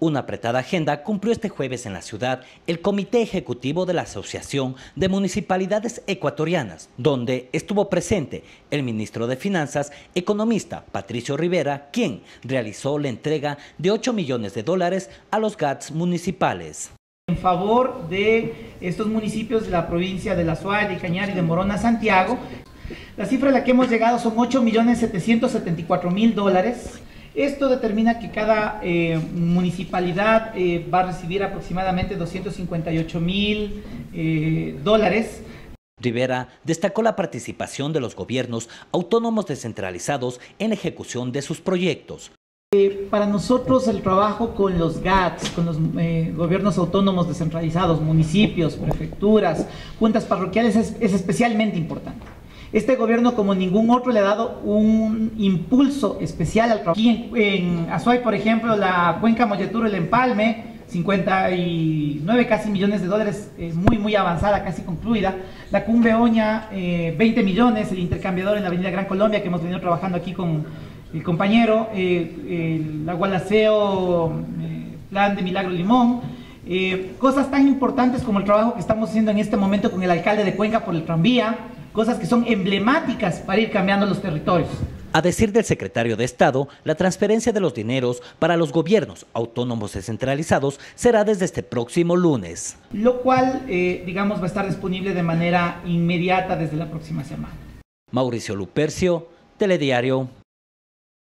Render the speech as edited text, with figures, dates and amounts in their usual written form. Una apretada agenda cumplió este jueves en la ciudad el Comité Ejecutivo de la Asociación de Municipalidades Ecuatorianas, donde estuvo presente el ministro de Finanzas, economista Patricio Rivera, quien realizó la entrega de $8 millones a los GATS municipales. En favor de estos municipios de la provincia de Azuay, de Cañar y de Morona Santiago, la cifra a la que hemos llegado son $8.774.000. Esto determina que cada municipalidad va a recibir aproximadamente $258.000. Rivera destacó la participación de los gobiernos autónomos descentralizados en la ejecución de sus proyectos. Para nosotros el trabajo con los GATS, con los gobiernos autónomos descentralizados, municipios, prefecturas, juntas parroquiales es especialmente importante. Este gobierno, como ningún otro, le ha dado un impulso especial al trabajo. Aquí en Azuay, por ejemplo, la Cuenca Molleturo, el Empalme, $59 casi millones, muy avanzada, casi concluida. La Cumbe Oña, 20 millones, el intercambiador en la Avenida Gran Colombia, que hemos venido trabajando aquí con el compañero, el Agualaseo, Plan de Milagro Limón. Cosas tan importantes como el trabajo que estamos haciendo en este momento con el alcalde de Cuenca por el tranvía, cosas que son emblemáticas para ir cambiando los territorios. A decir del secretario de Estado, la transferencia de los dineros para los gobiernos autónomos descentralizados será desde este próximo lunes. Lo cual, digamos, va a estar disponible de manera inmediata desde la próxima semana. Mauricio Lupercio, Telediario.